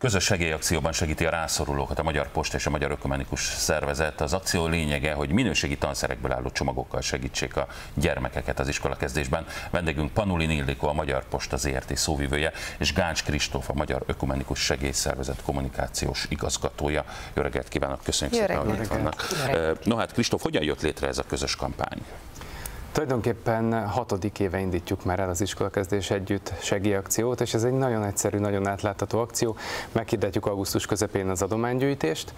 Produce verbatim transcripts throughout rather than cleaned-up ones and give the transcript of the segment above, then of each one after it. Közös segélyakcióban segíti a rászorulókat a Magyar Posta és a Magyar Ökumenikus Szervezet. Az akció lényege, hogy minőségi tanszerekből álló csomagokkal segítsék a gyermekeket az iskolakezdésben. Vendégünk Panulin Ildikó, a Magyar Posta Zrt. Szóvivője, és Gáncs Kristóf, a Magyar Ökumenikus Segélyszervezet kommunikációs igazgatója. Jó reggelt kívánok, köszönjük szépen, hogy itt vannak. No hát, Kristóf, hogyan jött létre ez a közös kampány? Tulajdonképpen hatodik éve indítjuk már el az Iskolakezdés Együtt segélyakciót, és ez egy nagyon egyszerű, nagyon átlátható akció. Meghirdetjük augusztus közepén az adománygyűjtést,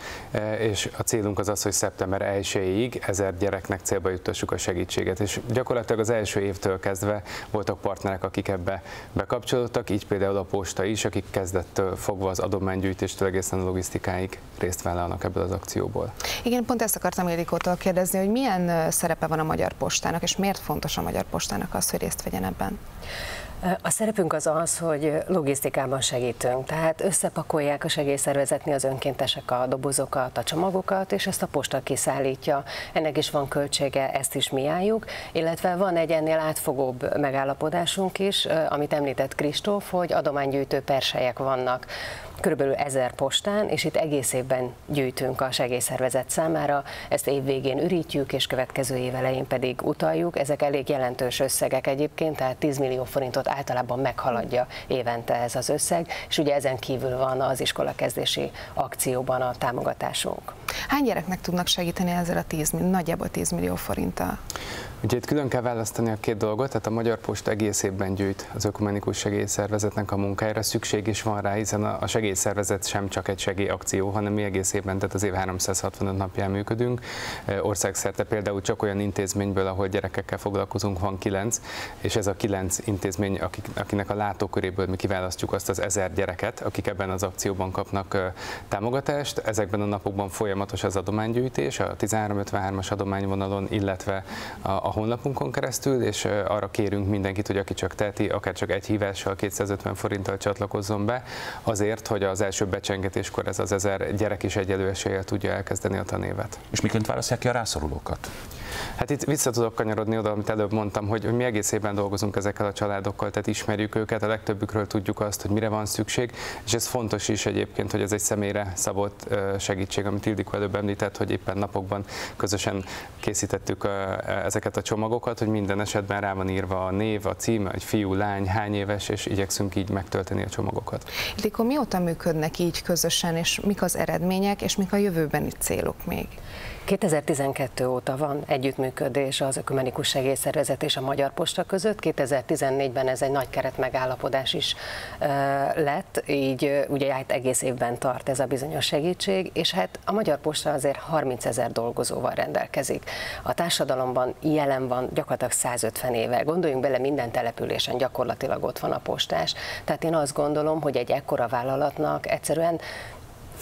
és a célunk az az, hogy szeptember elsejéig ezer gyereknek célba juttassuk a segítséget. És gyakorlatilag az első évtől kezdve voltak partnerek, akik ebbe bekapcsolódtak, így például a Posta is, akik kezdettől fogva az adománygyűjtéstől egészen a logisztikáig részt vállalnak ebből az akcióból. Igen, pont ezt akartam Ildikótól kérdezni, hogy milyen szerepe van a Magyar Postának, és miért fontos a Magyar Postának az, hogy részt vegyen ebben? A szerepünk az az, hogy logisztikában segítünk, tehát összepakolják a segélyszervezetnél az önkéntesek a dobozokat, a csomagokat, és ezt a posta kiszállítja. Ennek is van költsége, ezt is mi álljuk, illetve van egy ennél átfogóbb megállapodásunk is, amit említett Kristóf, hogy adománygyűjtő perselyek vannak körülbelül ezer postán, és itt egész évben gyűjtünk a segélyszervezet számára, ezt évvégén ürítjük, és következő év elején pedig utaljuk. Ezek elég jelentős összegek egyébként, tehát tíz millió forintot általában meghaladja évente ez az összeg, és ugye ezen kívül van az iskolakezdési akcióban a támogatásunk. Hány gyereknek tudnak segíteni ezzel a tíz, nagyjából tíz millió forinttal? Ugye itt külön kell választani a két dolgot, tehát a Magyar Posta egész évben gyűjt az Ökumenikus Segélyszervezetnek a munkájára, szükség is van rá, hiszen a segélyszervezet sem csak egy segélyakció, hanem mi egész évben, tehát az év háromszázhatvanöt napján működünk. Országszerte például csak olyan intézményből, ahol gyerekekkel foglalkozunk, van kilenc, és ez a kilenc intézmény, akik, akinek a látóköréből mi kiválasztjuk azt az ezer gyereket, akik ebben az akcióban kapnak támogatást. Ezekben a napokban folyamatos az adománygyűjtés, a tizenhárom ötvenhármas adományvonalon, illetve a a honlapunkon keresztül, és arra kérünk mindenkit, hogy aki csak teheti, akár csak egy hívással, kétszázötven forinttal csatlakozzon be, azért, hogy az első becsengetéskor ez az ezer gyerek is egyelő eséllyel tudja elkezdeni a tanévet. És miként választják ki a rászorulókat? Hát itt vissza tudok kanyarodni oda, amit előbb mondtam, hogy mi egész évben dolgozunk ezekkel a családokkal, tehát ismerjük őket, a legtöbbükről tudjuk azt, hogy mire van szükség, és ez fontos is egyébként, hogy ez egy személyre szabott segítség, amit Ildikó előbb említett, hogy éppen napokban közösen készítettük ezeket a csomagokat, hogy minden esetben rá van írva a név, a cím, egy fiú, lány, hány éves, és igyekszünk így megtölteni a csomagokat. Ildikó, mióta működnek így közösen, és mik az eredmények, és mik a jövőbeni célok még? kétezer-tizenkettő óta van együttműködés az Ökumenikus Segélyszervezet és a Magyar Posta között. kétezer-tizennégyben ez egy nagy keretmegállapodás is uh, lett, így ugye hát egész évben tart ez a bizonyos segítség, és hát a Magyar Posta azért harmincezer dolgozóval rendelkezik. A társadalomban jelen van gyakorlatilag százötven éve. Gondoljunk bele, minden településen gyakorlatilag ott van a postás. Tehát én azt gondolom, hogy egy ekkora vállalatnak egyszerűen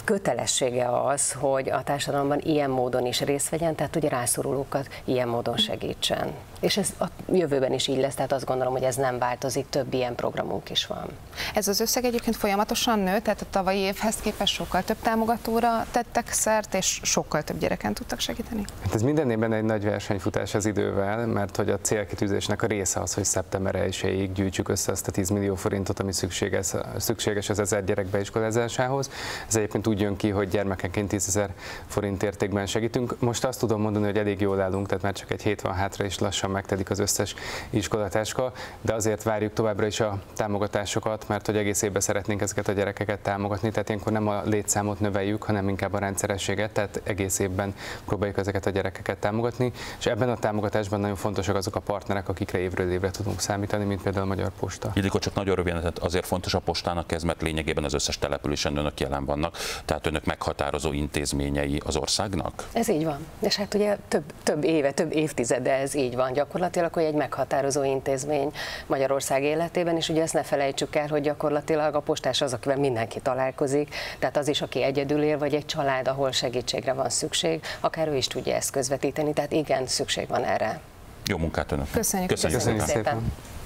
kötelessége az, hogy a társadalomban ilyen módon is részt vegyen, tehát hogy rászorulókat ilyen módon segítsen. És ez a jövőben is így lesz, tehát azt gondolom, hogy ez nem változik, több ilyen programunk is van. Ez az összeg egyébként folyamatosan nő, tehát a tavalyi évhez képest sokkal több támogatóra tettek szert, és sokkal több gyereken tudtak segíteni. Hát ez minden évben egy nagy versenyfutás az idővel, mert hogy a célkitűzésnek a része az, hogy szeptember elsejéig gyűjtsük össze azt a tíz millió forintot, ami szükséges, szükséges az ezer gyerek beiskolázásához. Ez egyébként úgy jön ki, hogy gyermekenként tízezer forint értékben segítünk. Most azt tudom mondani, hogy elég jól állunk, tehát már csak egy hét van hátra, és lassan megtelik az összes iskolatáska, de azért várjuk továbbra is a támogatásokat, mert hogy egész évben szeretnénk ezeket a gyerekeket támogatni, tehát ilyenkor nem a létszámot növeljük, hanem inkább a rendszerességet, tehát egész évben próbáljuk ezeket a gyerekeket támogatni, és ebben a támogatásban nagyon fontosak azok a partnerek, akikre évről évre tudunk számítani, mint például a Magyar Posta. Ildikó, csak nagyon röviden, azért fontos a postának ez, mert lényegében az összes településen önök jelen vannak. Tehát önök meghatározó intézményei az országnak? Ez így van. És hát ugye több, több éve, több évtizede ez így van gyakorlatilag, hogy egy meghatározó intézmény Magyarország életében, és ugye ezt ne felejtsük el, hogy gyakorlatilag a postás az, akivel mindenki találkozik, tehát az is, aki egyedül él, vagy egy család, ahol segítségre van szükség, akár ő is tudja ezt közvetíteni, tehát igen, szükség van erre. Jó munkát önöknek! Köszönjük, Köszönjük, Köszönjük szépen! szépen.